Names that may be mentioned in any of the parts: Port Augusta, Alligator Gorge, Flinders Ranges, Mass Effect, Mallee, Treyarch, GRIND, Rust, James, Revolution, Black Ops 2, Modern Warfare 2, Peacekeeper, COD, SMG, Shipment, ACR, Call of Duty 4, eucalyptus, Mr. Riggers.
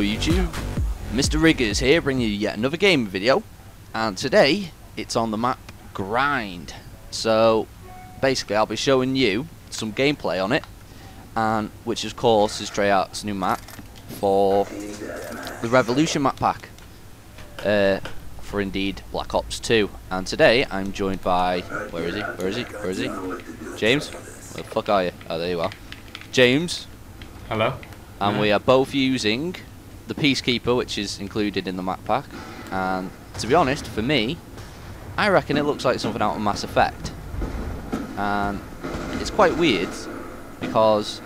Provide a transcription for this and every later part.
Hello YouTube, Mr. Riggers here, bringing you yet another game video, and today it's on the map Grind. So basically I'll be showing you some gameplay on it, and which of course is Treyarch's new map for the Revolution map pack for indeed Black Ops 2. And today I'm joined by, where is he? James? Where the fuck are you? Oh, there you are. James. Hello. And we are both using the Peacekeeper, which is included in the map pack. And to be honest, for me, I reckon it looks like something out of Mass Effect. And it's quite weird because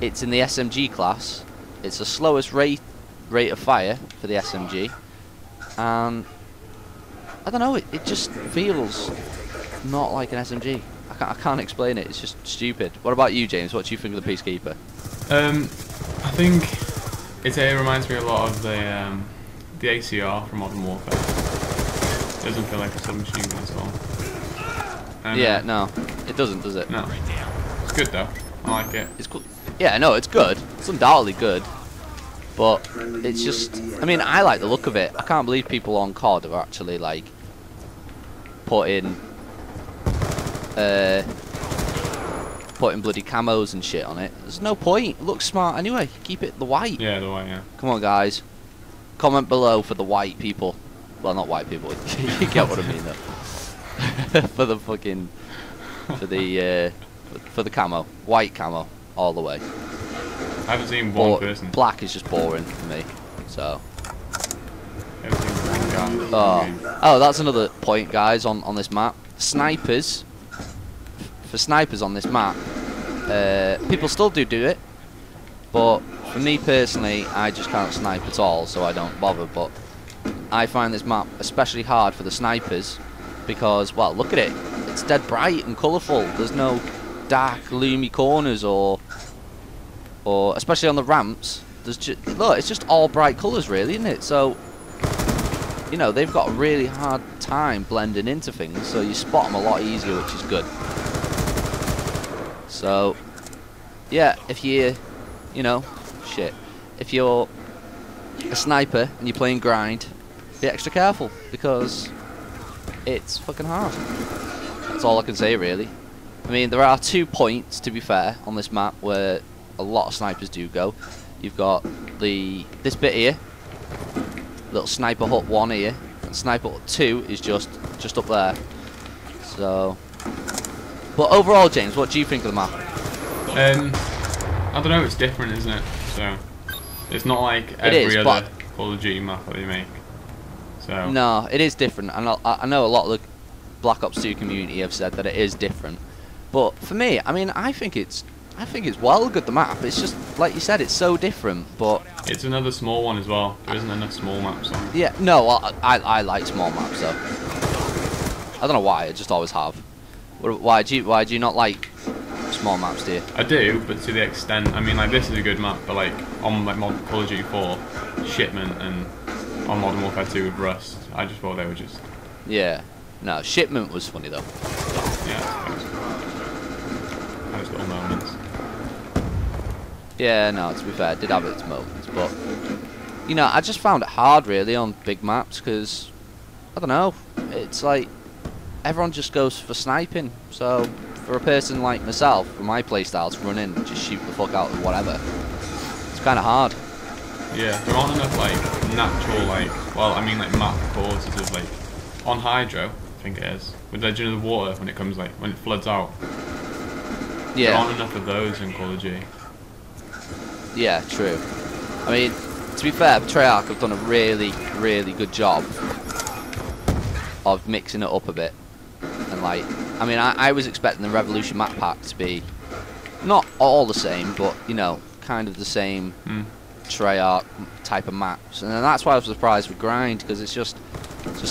it's in the SMG class. It's the slowest rate of fire for the SMG. And I don't know, it just feels not like an SMG. I can't explain it. It's just stupid. What about you, James? What do you think of the Peacekeeper? I think it reminds me a lot of the ACR from Modern Warfare. It doesn't feel like a submachine gun at all. Yeah, no, it doesn't, does it? No. It's good though. I like it. It's cool. Yeah, no, it's good. It's undoubtedly good. But it's just, I mean, I like the look of it. I can't believe people on COD are actually like putting bloody camos and shit on it. There's no point. It looks smart anyway. Keep it the white. Yeah, the white, yeah. Come on, guys. Comment below for the white people. Well, not white people. You get what I mean, though. For the camo. White camo. All the way. I haven't seen one person. Black is just boring for me. So. Oh, that's another point, guys, on this map. Snipers. For snipers on this map, people still do it, but for me personally, I just can't snipe at all, so I don't bother. But I find this map especially hard for the snipers because, well, look at it, it's dead bright and colourful. There's no dark, gloomy corners or especially on the ramps. There's just, look, it's just all bright colours, really, isn't it? So, you know, they've got a really hard time blending into things, so you spot them a lot easier, which is good. So, yeah, if you're a sniper and you're playing Grind, be extra careful because it's fucking hard. That's all I can say, really. I mean, there are 2 points, to be fair, on this map where a lot of snipers do go. You've got this bit here, little sniper hut 1 here, and sniper hut 2 is just up there. So. But overall, James, what do you think of the map? I don't know. It's different, isn't it? So it's not like every other Call of Duty map that they make. So no, it is different, and I know a lot of the Black Ops 2 community have said that it is different. But for me, I mean, I think it's well good, the map. It's just like you said, it's so different. But it's another small one as well. There isn't enough small maps on. Yeah, no, I like small maps though. I don't know why. I just always have. Why do you not like small maps, do you? I do, but to the extent, I mean, like, this is a good map, but like on like Call of Duty 4, Shipment, and on Modern Warfare 2 with Rust, I just thought they were just. Yeah. No, Shipment was funny though. Yeah. Those little moments. Yeah, no, to be fair, it did have its moments, but you know, I just found it hard really on big maps because I don't know, it's like. Everyone just goes for sniping, so for a person like myself, for my playstyle to run in and just shoot the fuck out of whatever, it's kind of hard. Yeah, there aren't enough like natural map causes of like on Hydro, I think it is, with the legend of the water when it comes like when it floods out. Yeah. There aren't enough of those in Call of Duty. Yeah, true. I mean, to be fair, Treyarch have done a really good job of mixing it up a bit. And like, I mean, I was expecting the Revolution map pack to be not all the same, but you know, kind of the same Treyarch type of maps, and that's why I was surprised with Grind because it's just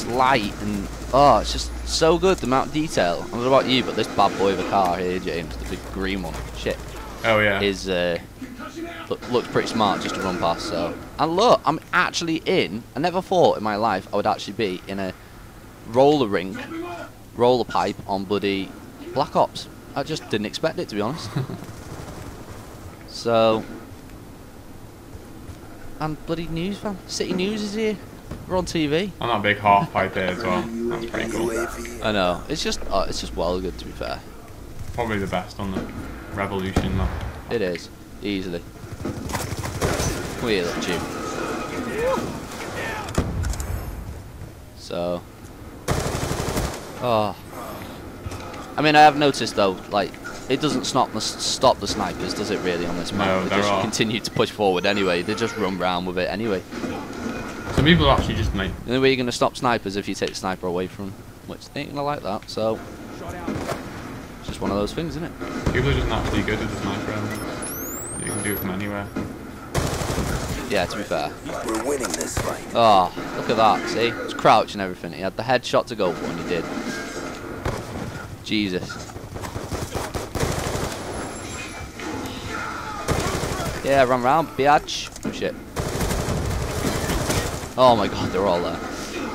light and oh, it's just so good, the amount of detail. I don't know about you, but this bad boy of a car here, James, the big green one, shit. Oh yeah. Is looks pretty smart just to run past. So, and look, I'm actually in. I never thought in my life I would actually be in a roller pipe on bloody Black Ops. I just didn't expect it, to be honest. So And bloody news van. City News is here. We're on TV. And that big half pipe there as well. That's pretty cool. I know. It's just well good to be fair. Probably the best on the Revolution though. It is. Easily. Come here, little Jim. So. Oh. I mean, I have noticed though, like, it doesn't stop the snipers, does it really, on this map? No, they just continue to push forward anyway. They just run round with it anyway. Some people actually just make. The only way you're going to stop snipers if you take the sniper away from them, which they ain't going to like that, so. It's just one of those things, isn't it? People are just naturally good at the sniper element. You can do it from anywhere. Yeah, to be fair. We're winning this fight. Oh, look at that, see? It's crouch and everything. He had the headshot to go for and he did. Jesus. Yeah, run round, biatch. Oh shit. Oh my god, they're all there.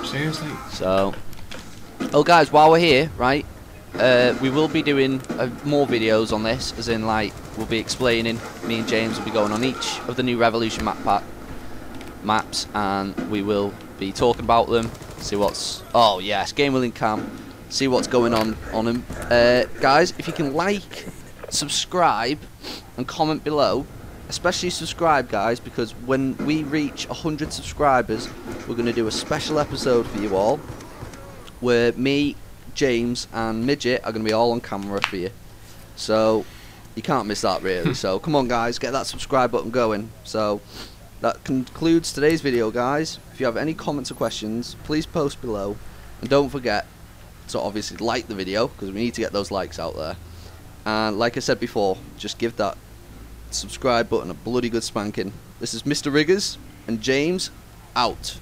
Seriously? So. Oh guys, while we're here, right, we will be doing more videos on this, as in like, we'll be explaining, me and James will be going on each of the new Revolution map pack maps, and we will be talking about them, see what's, oh yes, game will in camp, see what's going on them. Guys, if you can like, subscribe, and comment below. Especially subscribe, guys, because when we reach 100 subscribers, we're going to do a special episode for you all, where me, James, and Midget are going to be all on camera for you. So you can't miss that, really. So come on, guys, get that subscribe button going. So that concludes today's video, guys. If you have any comments or questions, please post below, and don't forget to obviously like the video because we need to get those likes out there. And like I said before, just give that subscribe button a bloody good spanking. This is Mr. Riggers and James out.